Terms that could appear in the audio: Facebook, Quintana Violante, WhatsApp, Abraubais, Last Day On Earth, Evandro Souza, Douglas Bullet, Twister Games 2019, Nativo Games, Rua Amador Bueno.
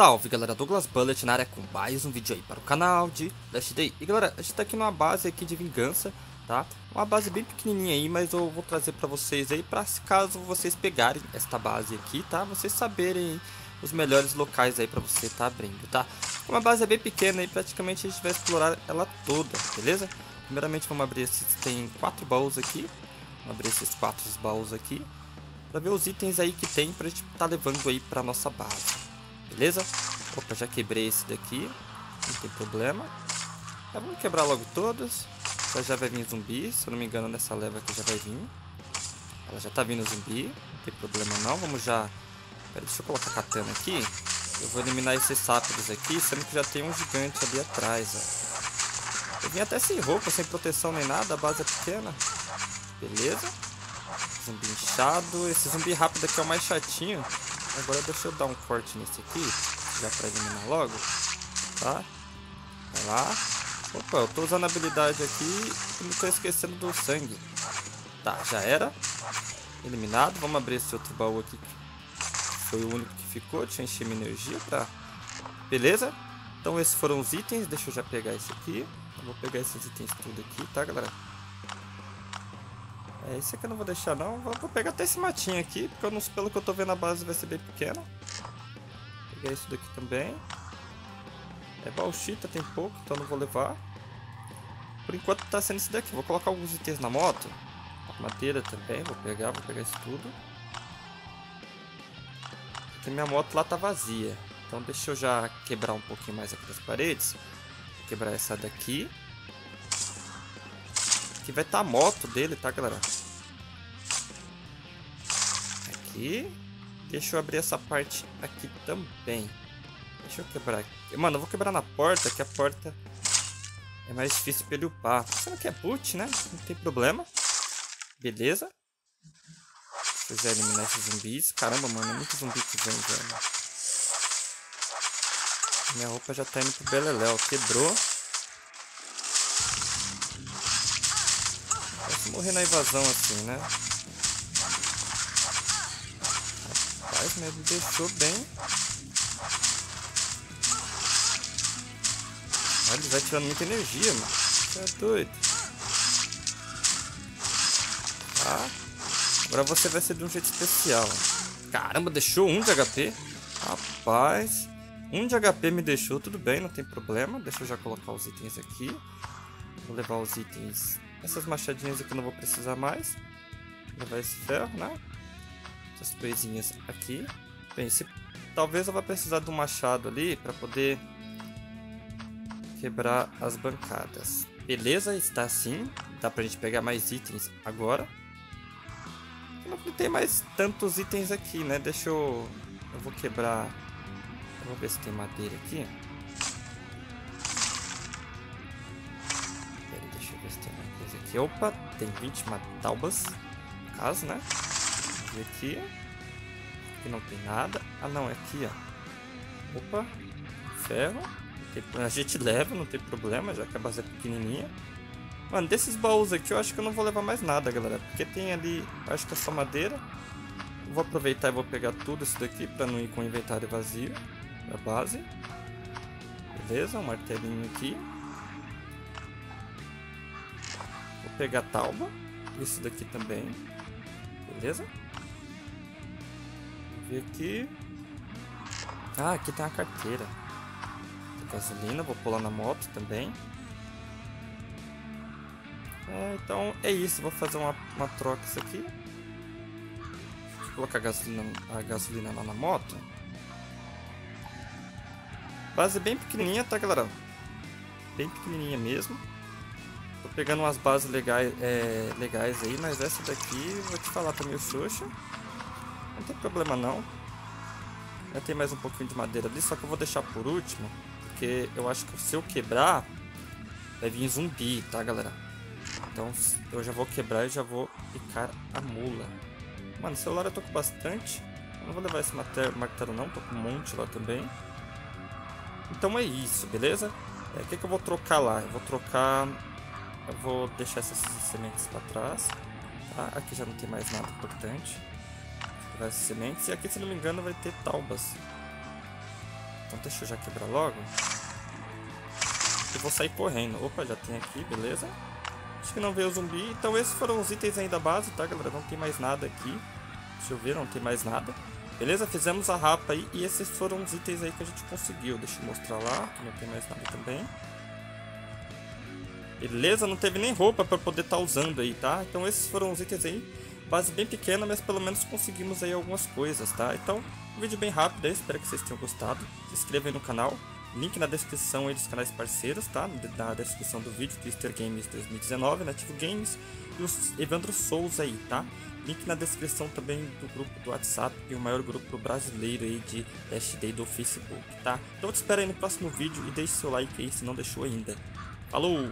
Salve galera, Douglas Bullet na área com mais um vídeo aí para o canal de Last Day. E galera, a gente tá aqui numa base aqui de vingança, tá? Uma base bem pequenininha aí, mas eu vou trazer para vocês aí, para caso vocês pegarem esta base aqui, tá? Vocês saberem os melhores locais aí para você tá abrindo, tá? Uma base é bem pequena aí, praticamente a gente vai explorar ela toda, beleza? Primeiramente vamos abrir esses, tem 4 baús aqui. Vamos abrir esses 4 baús aqui, para ver os itens aí que tem pra gente tá levando aí pra nossa base, beleza? Opa, já quebrei esse daqui, não tem problema. Tá, vamos quebrar logo todos. Já vai vir zumbi, se eu não me engano nessa leva aqui já vai vir. Ela já tá vindo zumbi, não tem problema não. Vamos já... Pera, deixa eu colocar a katana aqui. Eu vou eliminar esses sápidos aqui, sendo que já tem um gigante ali atrás, ó. Eu vim até sem roupa, sem proteção nem nada, a base é pequena. Beleza. Zumbi inchado. Esse zumbi rápido aqui é o mais chatinho. Agora deixa eu dar um corte nesse aqui, já pra eliminar logo, tá? Vai lá. Opa, eu tô usando a habilidade aqui e me tô esquecendo do sangue. Tá, já era. Eliminado. Vamos abrir esse outro baú aqui, que foi o único que ficou. Deixa eu encher minha energia, tá? Beleza. Então esses foram os itens. Deixa eu já pegar esse aqui. Eu vou pegar esses itens tudo aqui, tá galera? É, esse aqui eu não vou deixar não, vou pegar até esse matinho aqui, porque eu não, pelo que eu tô vendo a base vai ser bem pequena. Vou pegar isso daqui também. É bauxita, tem pouco, então não vou levar. Por enquanto tá sendo esse daqui, vou colocar alguns itens na moto. Madeira também, vou pegar isso tudo. Porque minha moto lá tá vazia, então deixa eu já quebrar um pouquinho mais aqui das paredes. Vou quebrar essa daqui. Aqui vai estar a moto dele, tá galera? Aqui. Deixa eu abrir essa parte aqui também. Deixa eu quebrar aqui. Mano, eu vou quebrar na porta, que a porta é mais difícil pra ele upar. Será que é boot, né? Não tem problema. Beleza. Se quiser eliminar esses zumbis. Caramba, mano, é muito zumbi que vem, velho. Minha roupa já tá indo pro beleléu. Quebrou. Morrer na invasão assim, né? Rapaz, mas ele deixou bem. Olha, ele vai tirando muita energia, mano. Você é doido. Tá. Agora você vai ser de um jeito especial. Caramba, deixou 1 de HP. Rapaz, 1 de HP me deixou, tudo bem, não tem problema. Deixa eu já colocar os itens aqui. Vou levar os itens... Essas machadinhas aqui eu não vou precisar mais. Vou levar esse ferro, né? Essas coisinhas aqui. Bem, se... talvez eu vá precisar de um machado ali para poder quebrar as bancadas. Beleza, está assim. Dá pra gente pegar mais itens agora. Não tem mais tantos itens aqui, né? Deixa eu... Eu vou quebrar... Eu vou ver se tem madeira aqui. Aqui, opa, tem 20 taubas, no caso, né? E aqui não tem nada. Ah, não, é aqui, ó. Opa, ferro. A gente leva, não tem problema, já que a base é pequenininha. Mano, desses baús aqui eu acho que eu não vou levar mais nada, galera. Porque tem ali, acho que é só madeira. Eu vou aproveitar e vou pegar tudo isso daqui pra não ir com o inventário vazio da base. Beleza, um martelinho aqui. Pegar talba, isso daqui também, beleza? Ver aqui. Ah, aqui tem uma carteira. Tem gasolina, vou pular na moto também. É, então é isso, vou fazer uma troca isso aqui. Deixa eu colocar a gasolina lá na moto. Base bem pequenininha, tá galera? Bem pequenininha mesmo. Tô pegando umas bases legais aí, mas essa daqui, vou te falar, tá meio xoxa. Não tem problema não. Já tem mais um pouquinho de madeira ali, só que eu vou deixar por último. Porque eu acho que se eu quebrar, vai vir zumbi, tá galera? Então eu já vou quebrar e já vou picar a mula. Mano, celular eu tô com bastante. Eu não vou levar esse martelo não, tô com um monte lá também. Então é isso, beleza? O que eu vou trocar lá? Eu vou trocar... Eu vou deixar essas sementes para trás, tá? Aqui já não tem mais nada importante. Essas sementes. E aqui, se não me engano, vai ter taubas. Então deixa eu já quebrar logo. E vou sair correndo. Opa, já tem aqui, beleza. Acho que não veio o zumbi. Então esses foram os itens aí da base, tá, galera? Não tem mais nada aqui. Deixa eu ver, não tem mais nada. Beleza, fizemos a rapa aí. E esses foram os itens aí que a gente conseguiu. Deixa eu mostrar lá, que não tem mais nada também. Beleza, não teve nem roupa pra poder estar usando aí, tá? Então esses foram os itens aí. Base bem pequena, mas pelo menos conseguimos aí algumas coisas, tá? Então, um vídeo bem rápido aí, espero que vocês tenham gostado. Se inscreva aí no canal. Link na descrição aí dos canais parceiros, tá? Na descrição do vídeo, Twister Games 2019, Nativo Games e o Evandro Souza aí, tá? Link na descrição também do grupo do WhatsApp e o maior grupo brasileiro aí de Last Day do Facebook, tá? Então eu te espero aí no próximo vídeo e deixe seu like aí se não deixou ainda. Falou!